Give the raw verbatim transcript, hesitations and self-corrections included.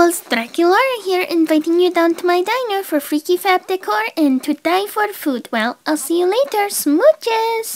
ghouls, Draculaura here, inviting you down to my diner for freaky fab decor and to die for food. Well, I'll see you later, smooches!